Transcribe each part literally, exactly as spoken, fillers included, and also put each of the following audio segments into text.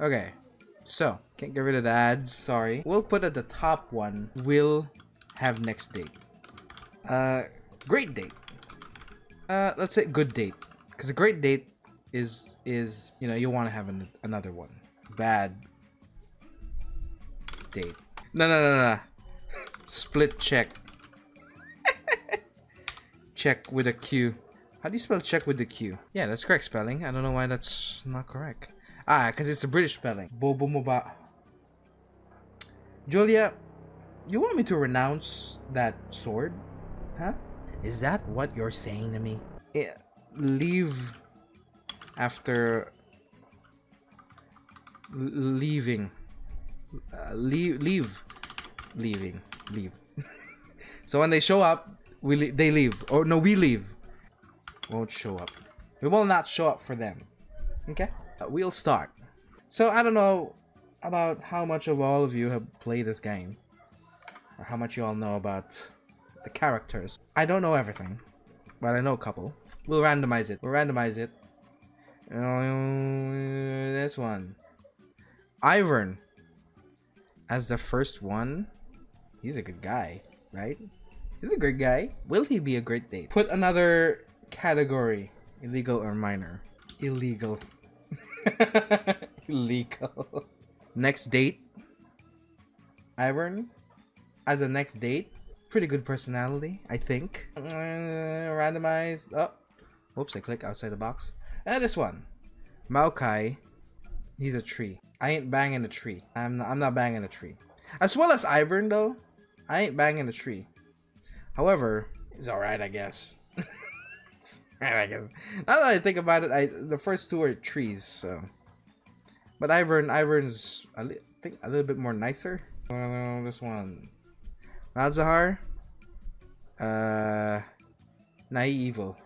Okay, so can't get rid of the ads, sorry. We'll put at the top one, we'll have next date. Uh, great date. Uh, let's say good date, because a great date is, is you know, you want to have an, another one. Bad date. No, no, no, no. Split check. Check with a Q. How do you spell check with the Q? Yeah, that's correct spelling. I don't know why that's not correct. Ah, because it's a British spelling. Bobo Moba. Julia, you want me to renounce that sword? Huh? Is that what you're saying to me? Yeah, leave after leaving. Uh, leave, leave, leaving, leave. So when they show up, we le they leave. Or no, we leave. Won't show up. We will not show up for them. Okay? Uh, we'll start. So I don't know about how much of all of you have played this game. Or how much you all know about the characters. I don't know everything. But I know a couple. We'll randomize it. We'll randomize it. Uh, this one. Ivern. As the first one. He's a good guy, right? He's a great guy. Will he be a great date? Put another category. Illegal or minor. Illegal. Illegal. Next date. Ivern. As a next date. Pretty good personality, I think. Uh, randomized. Oh. Whoops, I click outside the box. And this one. Maokai. He's a tree. I ain't banging a tree. I'm not, I'm not banging a tree. As well as Ivern, though. I ain't banging a tree. However, it's alright, I guess. Alright, I guess. Now that I think about it, I the first two are trees, so. But Ivern, Ivern's, I think, a little bit more nicer. I don't know, this one. Malzahar. Uh. Nah, he evil.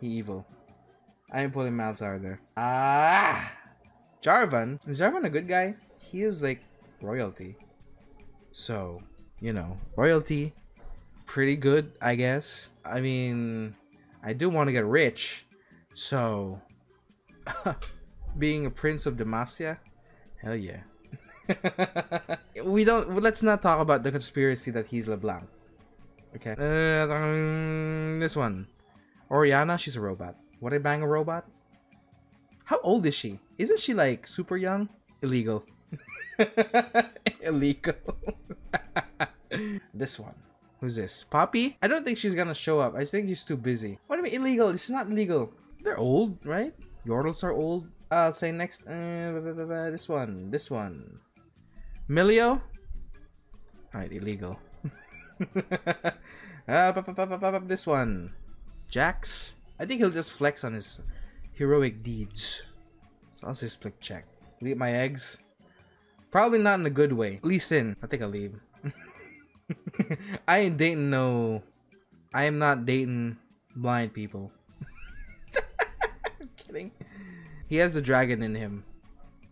He evil. I ain't putting Malzahar there. Ah! Jarvan. Is Jarvan a good guy? He is like royalty. So, you know, royalty. Pretty good, I guess. I mean, I do want to get rich, so being a prince of Demacia, hell yeah. we don't. Let's not talk about the conspiracy that he's Leblanc. Okay. Uh, this one, Oriana. She's a robot. Would I bang a robot? How old is she? Isn't she like super young? Illegal. Illegal. This one. Who's this? Poppy? I don't think she's gonna show up. I think she's too busy. What do you mean illegal? This is not illegal. They're old, right? Yordles are old. Uh, I'll say next. Uh, blah, blah, blah, blah. This one. This one. Milio? Alright, illegal. uh, pop, pop, pop, pop, pop, this one. Jax? I think he'll just flex on his heroic deeds. So I'll say split check. Will eat my eggs? Probably not in a good way. Lee Sin. I think I'll leave. I ain't dating no. I am not dating blind people. I'm kidding. He has a dragon in him.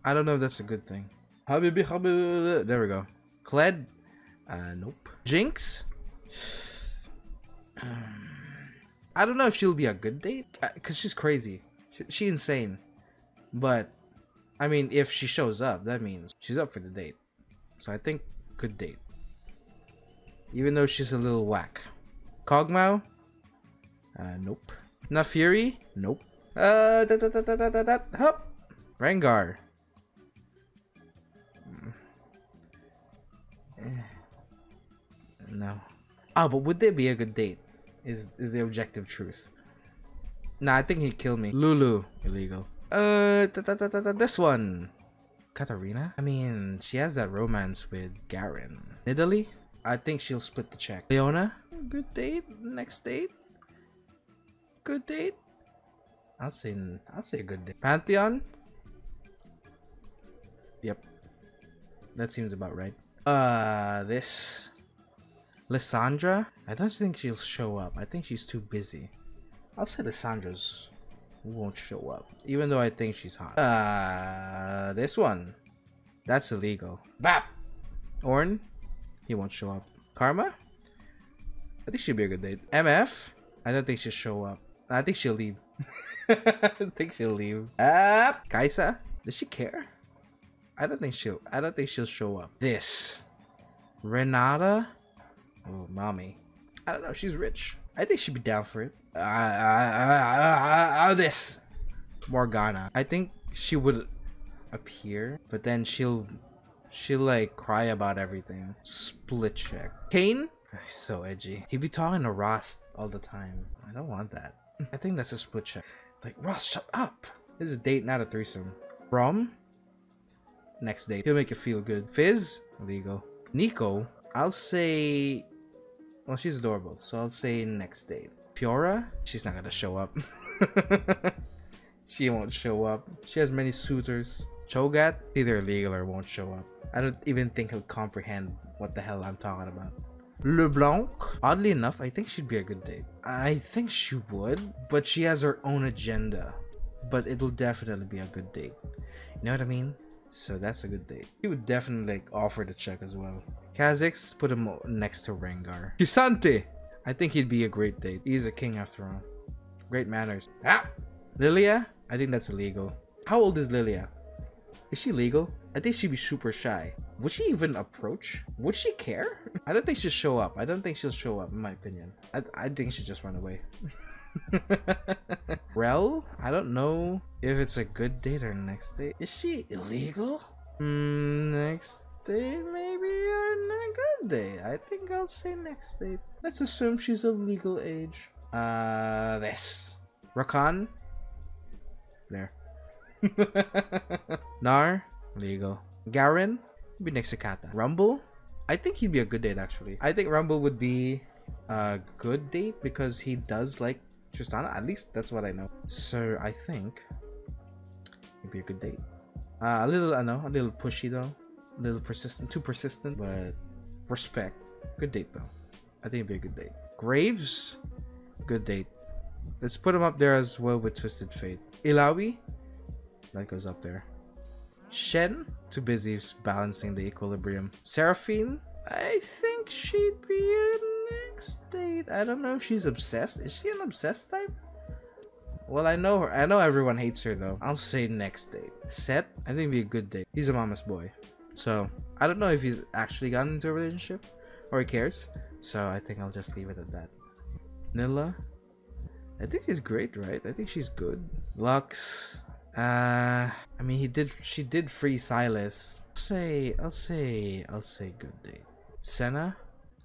I don't know if that's a good thing. Habibi, habibi. There we go. Kled? Uh, nope. Jinx? I don't know if she'll be a good date. Because she's crazy. She's she insane. But, I mean, if she shows up, that means she's up for the date. So I think good date. Even though she's a little whack. Kog'Maw? Uh, nope. Na'firi? Nope. Uh, da da da da da da da. Hop. Rengar. No. Ah, but would they be a good date? Is is the objective truth? Nah, I think he'd kill me. Lulu. Illegal. Uh, da da da da da. This one. Katarina? I mean, she has that romance with Garen. Nidalee? I think she'll split the check. Leona? Good date. Next date. Good date. I'll say I'll say good date. Pantheon? Yep. That seems about right. Uh this. Lissandra? I don't think she'll show up. I think she's too busy. I'll say Lissandra's won't show up. Even though I think she's hot. Uh this one. That's illegal. Bap! Ornn? He won't show up. Karma? I think she'll be a good date. M F? I don't think she'll show up. I think she'll leave. I think she'll leave. Ah, Kaisa? Does she care? I don't think she'll. I don't think she'll show up. This, Renata. Oh, mommy. I don't know. She's rich. I think she'd be down for it. Uh, uh, uh, uh, uh, this, Morgana. I think she would appear, but then she'll, she'll like cry about everything. Split check. Kayn. So edgy. He'd be talking to Ross all the time. I don't want that. I think that's a split check. Like, Ross, shut up. This is a date, not a threesome. Brom? Next date. He'll make you feel good. Fizz? Illegal. Nico? I'll say... Well, she's adorable, so I'll say next date. Fiora? She's not gonna show up. She won't show up. She has many suitors. Cho'Gath? Either illegal or won't show up. I don't even think he'll comprehend what the hell I'm talking about. Leblanc? Oddly enough, I think she'd be a good date. I think she would, but she has her own agenda. But it'll definitely be a good date. You know what I mean? So that's a good date. He would definitely like offer to check as well. Kha'Zix, put him next to Rengar. Kisante! I think he'd be a great date. He's a king after all. Great manners. Ah! Lilia? I think that's illegal. How old is Lilia? Is she legal? I think she'd be super shy. Would she even approach? Would she care? I don't think she'll show up. I don't think she'll show up, in my opinion. I, I think she'll just run away. Rel? I don't know if it's a good date or next date. Is she illegal? Mm, next date, maybe, or not good date. I think I'll say next date. Let's assume she's of legal age. Uh, this. Rakan? There. Nar? Legal. Garen? Be next to Kata. Rumble? I think he'd be a good date, actually. I think Rumble would be a good date because he does like Tristana. At least that's what I know. So I think it'd be a good date. Uh, a little, I know, a little pushy though. A little persistent. Too persistent, but respect. Good date though. I think it'd be a good date. Graves? Good date. Let's put him up there as well with Twisted Fate. Illaoi? That goes up there. Shen? Too busy balancing the equilibrium. Seraphine? I think she'd be a next date. I don't know if she's obsessed. Is she an obsessed type? Well, I know her. I know everyone hates her though. I'll say next date. Set? I think it'd be a good date. He's a mama's boy. So, I don't know if he's actually gotten into a relationship or he cares. So, I think I'll just leave it at that. Nilla? I think she's great, right? I think she's good. Lux? Uh, I mean, he did. She did free Silas. I'll say, I'll say, I'll say, good date. Senna,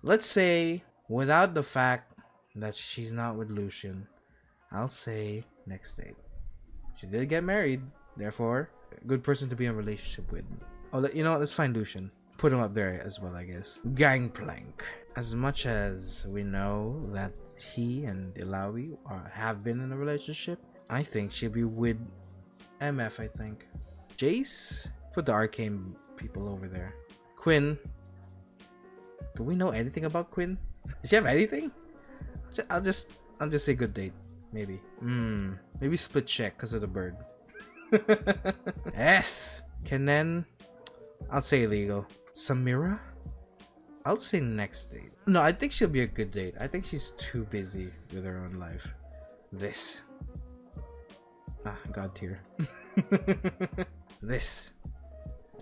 let's say, without the fact that she's not with Lucian, I'll say next date. She did get married, therefore, a good person to be in a relationship with. Oh, you know what? Let's find Lucian. Put him up there as well, I guess. Gangplank. As much as we know that he and Illaoi are have been in a relationship, I think she'll be with M F, I think. Jace? Put the arcane people over there. Quinn? Do we know anything about Quinn? Does she have anything? I'll just, I'll just say good date. Maybe. Hmm. Maybe split check because of the bird. Yes! Kennen? I'll say illegal. Samira? I'll say next date. No, I think she'll be a good date. I think she's too busy with her own life. This. Ah, god tier. This.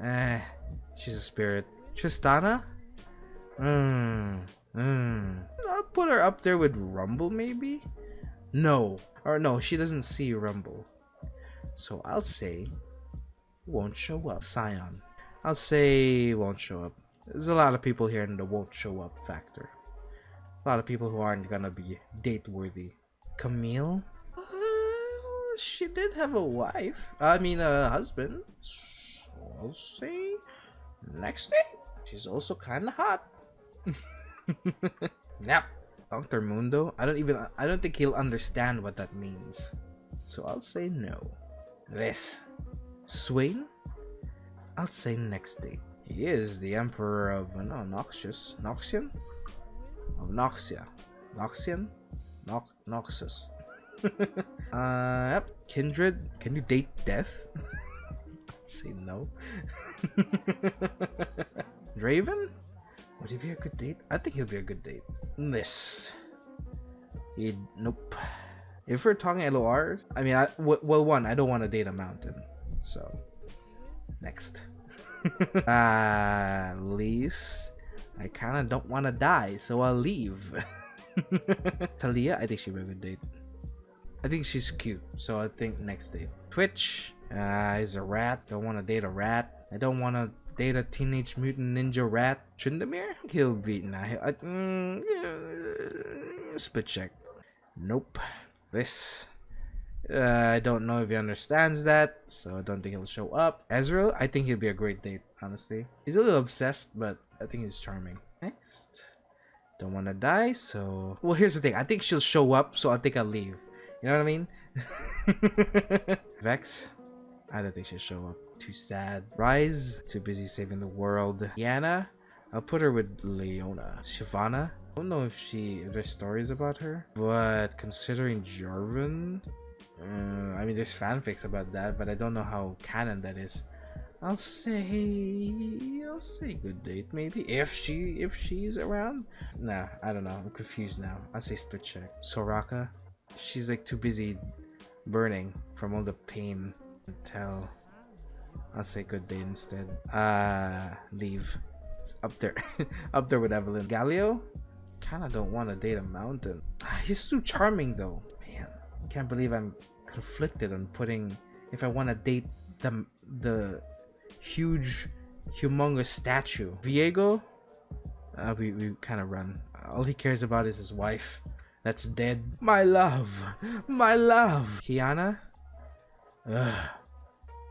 Eh, she's a spirit. Tristana? Mmm. Mmm. I'll put her up there with Rumble, maybe? No. Or no, she doesn't see Rumble. So I'll say won't show up. Scion. I'll say won't show up. There's a lot of people here in the won't show up factor. A lot of people who aren't gonna be date worthy. Camille? She did have a wife. I mean, a husband. So I'll say next day. She's also kind of hot. Yep. Doctor Mundo. I don't even. I don't think he'll understand what that means. So I'll say no. This. Swain. I'll say next day. He is the emperor of no Noxious. Noxian. Of Noxia. Noxian. Nox Noxus. Uh, yep. Kindred, can you date death? I'd say no. Draven? Would he be a good date? I think he'll be a good date. This. He'd, nope. If we're talking L O R, I mean, I, w well, one, I don't want to date a mountain. So, next. uh, at least I kind of don't want to die, so I'll leave. Talia, I think she will good date. I think she's cute, so I think next date. Twitch uh, is a rat. Don't want to date a rat. I don't want to date a teenage mutant ninja rat. Tryndamere? He'll be nice. I, mm, yeah, spit check. Nope. This. Uh, I don't know if he understands that, so I don't think he'll show up. Ezreal, I think he'll be a great date, honestly. He's a little obsessed, but I think he's charming. Next. Don't want to die, so... Well, here's the thing. I think she'll show up, so I think I'll leave. You know what I mean? Vex? I don't think she'll show up. Too sad. Ryze? Too busy saving the world. Yana? I'll put her with Leona. Shyvana? I don't know if she... if there's stories about her. But considering Jarvan... Uh, I mean, there's fanfics about that, but I don't know how canon that is. I'll say... I'll say good date, maybe? If she... if she's around? Nah, I don't know. I'm confused now. I'll say split check. Soraka? She's like too busy burning from all the pain until... I'll say good date instead. Uh, leave. It's up there. Up there with Evelyn. Galio? Kinda don't want to date a mountain. He's too charming though. Man, can't believe I'm conflicted on putting if I want to date the the huge, humongous statue. Viego? Uh, we we kind of run. All he cares about is his wife. That's dead. My love. My love. Kiana? Ugh.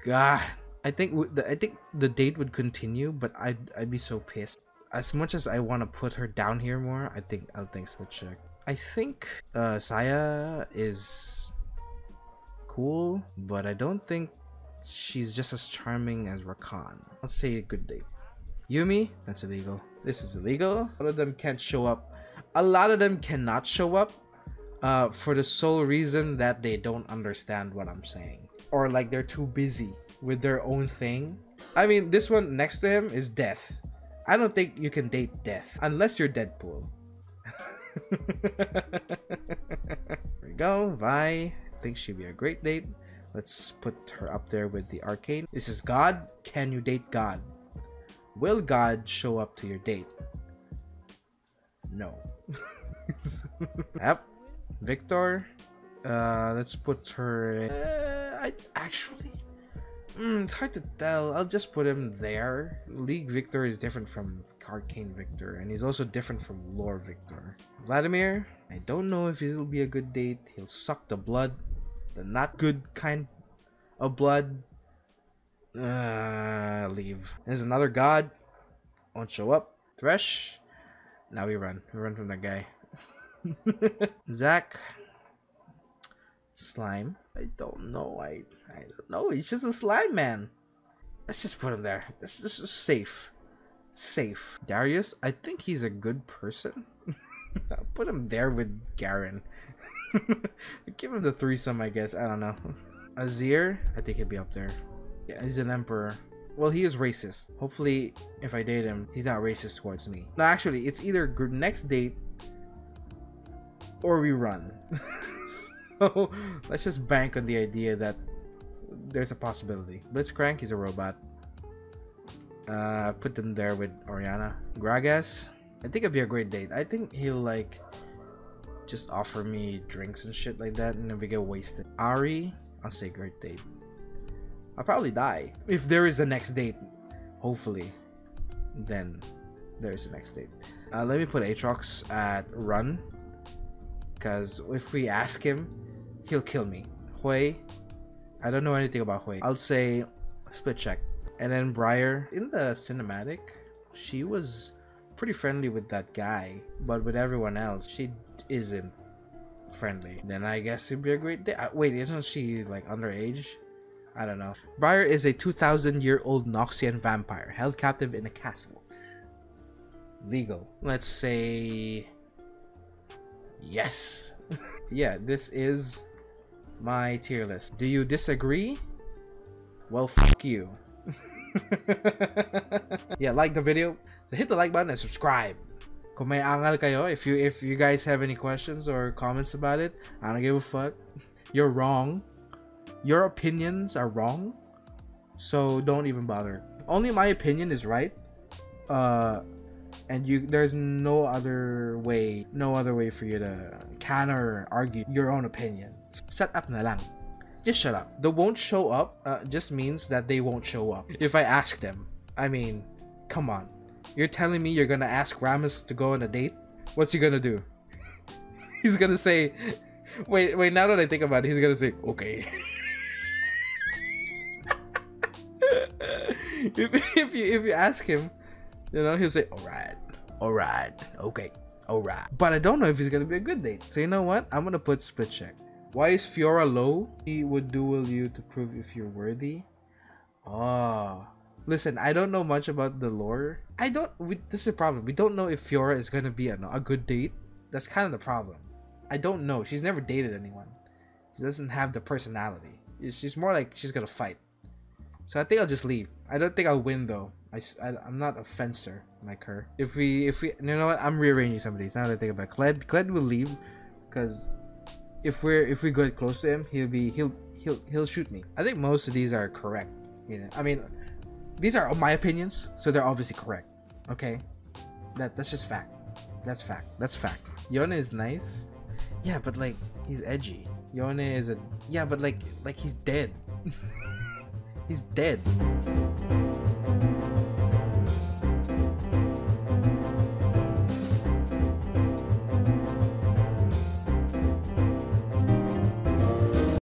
God. I think w the, I think the date would continue, but I'd, I'd be so pissed. As much as I want to put her down here more, I think I'll think split check. I think uh, Saya is cool, but I don't think she's just as charming as Rakan. I'll say a good date. Yumi? That's illegal. This is illegal. A lot of them can't show up. A lot of them cannot show up uh, for the sole reason that they don't understand what I'm saying. Or like they're too busy with their own thing. I mean, this one next to him is Death. I don't think you can date Death unless you're Deadpool. There we go. Vi, I think she'd be a great date. Let's put her up there with the Arcane. This is God. Can you date God? Will God show up to your date? No. Yep. Victor. Uh, let's put her... Uh, I actually... Mm, it's hard to tell. I'll just put him there. League Victor is different from Arcane Victor, and he's also different from Lore Victor. Vladimir, I don't know if he'll be a good date. He'll suck the blood. The not good kind of blood. Uh, leave. There's another god. Won't show up. Thresh. Now we run. We run from that guy. Zach. Slime. I don't know. I I don't know. He's just a slime man. Let's just put him there. This, this is safe. Safe. Darius. I think he's a good person. I'll put him there with Garen. Give him the threesome, I guess. I don't know. Azir. I think he'd be up there. Yeah, he's an emperor. Well, he is racist. Hopefully, if I date him, he's not racist towards me. No, actually, it's either next date or we run. So let's just bank on the idea that there's a possibility. Blitzcrank is a robot. Uh, put them there with Oriana. Gragas, I think it'd be a great date. I think he'll like just offer me drinks and shit like that, and then we get wasted. Ari, I'll say great date. I'll probably die if there is a next date. Hopefully, then there is a next date. Uh, let me put Aatrox at run, because if we ask him, he'll kill me. Hui, I don't know anything about Hui. I'll say split check. And then Briar. In the cinematic, she was pretty friendly with that guy, but with everyone else, she isn't friendly. Then I guess it'd be a great day. Uh, wait, isn't she like underage? I don't know. Briar is a two thousand year old Noxian vampire held captive in a castle. Legal. Let's say... yes. Yeah, this is my tier list. Do you disagree? Well, fuck you. Yeah, like the video, hit the like button, and subscribe. Kung may angal kayo, if you if you guys have any questions or comments about it, I don't give a fuck. You're wrong. Your opinions are wrong. so don't even bother. Only my opinion is right, uh, and you there's no other way, no other way for you to counter argue your own opinion. Shut up na lang. Just shut up. The won't show up uh, just means that they won't show up if I ask them. I mean, come on. You're telling me you're gonna ask Rammus to go on a date? What's he gonna do? He's gonna say, wait, wait, now that I think about it, he's gonna say, okay. if, if, you, if you ask him, you know, he'll say, alright, alright, okay, alright. But I don't know if he's gonna be a good date. So you know what? I'm gonna put split check. Why is Fiora low? He would duel you to prove if you're worthy. Oh. Listen, I don't know much about the lore. I don't... We, this is a problem. We don't know if Fiora is gonna be a, a good date. That's kind of the problem. I don't know. She's never dated anyone. She doesn't have the personality. She's more like she's gonna fight. So I think I'll just leave. I don't think I'll win though. I, I, I'm not a fencer like her. If we... if we, You know what? I'm rearranging some of these now that I think about it. Kled, Kled will leave because... If we're if we go close to him, he'll be he'll he'll he'll shoot me. I think most of these are correct. You know, I mean, these are my opinions, so they're obviously correct. Okay, that that's just fact. That's fact. That's fact. Yone is nice, yeah, but like he's edgy. Yone is a yeah, but like like he's dead. He's dead.